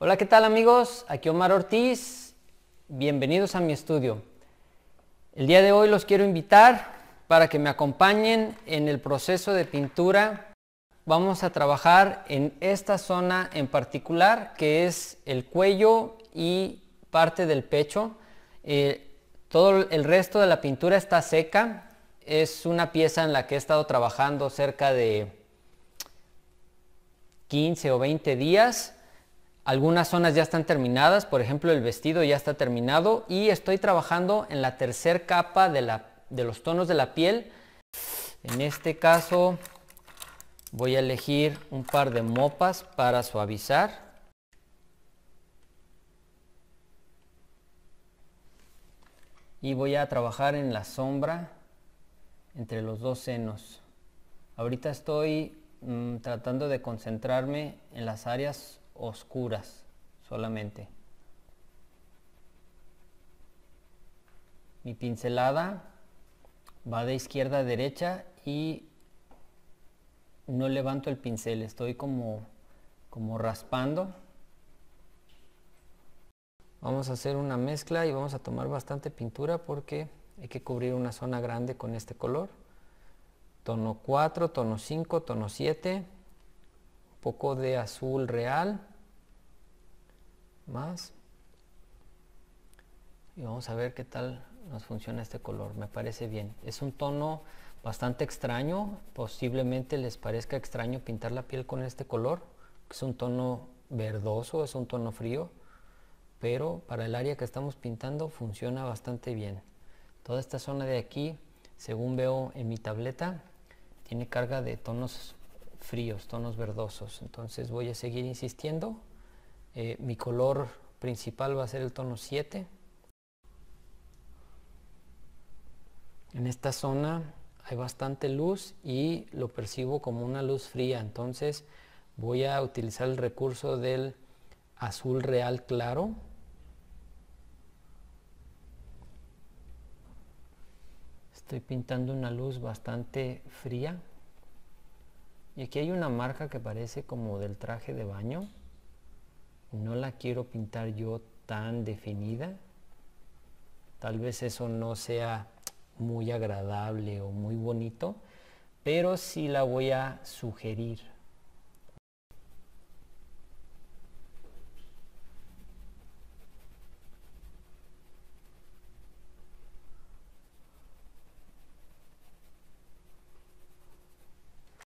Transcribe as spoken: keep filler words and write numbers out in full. Hola, ¿qué tal amigos? Aquí Omar Ortiz, bienvenidos a mi estudio. El día de hoy los quiero invitar para que me acompañen en el proceso de pintura. Vamos a trabajar en esta zona en particular, que es el cuello y parte del pecho. Eh, todo el resto de la pintura está seca, es una pieza en la que he estado trabajando cerca de quince o veinte días. Algunas zonas ya están terminadas, por ejemplo el vestido ya está terminado y estoy trabajando en la tercera capa de, la, de los tonos de la piel. En este caso voy a elegir un par de mopas para suavizar. Y voy a trabajar en la sombra entre los dos senos. Ahorita estoy mmm, tratando de concentrarme en las áreas oscuras solamente. Mi pincelada va de izquierda a derecha y no levanto el pincel, estoy como, como raspando. Vamos a hacer una mezcla y vamos a tomar bastante pintura porque hay que cubrir una zona grande con este color. Tono cuatro, tono cinco, tono siete. Poco de azul real más, y vamos a ver qué tal nos funciona este color. Me parece bien, es un tono bastante extraño, posiblemente les parezca extraño pintar la piel con este color, es un tono verdoso, es un tono frío, pero para el área que estamos pintando funciona bastante bien. Toda esta zona de aquí, según veo en mi tableta, tiene carga de tonos fríos, tonos verdosos, entonces voy a seguir insistiendo. Eh, mi color principal va a ser el tono siete. En esta zona hay bastante luz y lo percibo como una luz fría, entonces voy a utilizar el recurso del azul real claro. Estoy pintando una luz bastante fría. Y aquí hay una marca que parece como del traje de baño. No la quiero pintar yo tan definida. Tal vez eso no sea muy agradable o muy bonito, pero sí la voy a sugerir.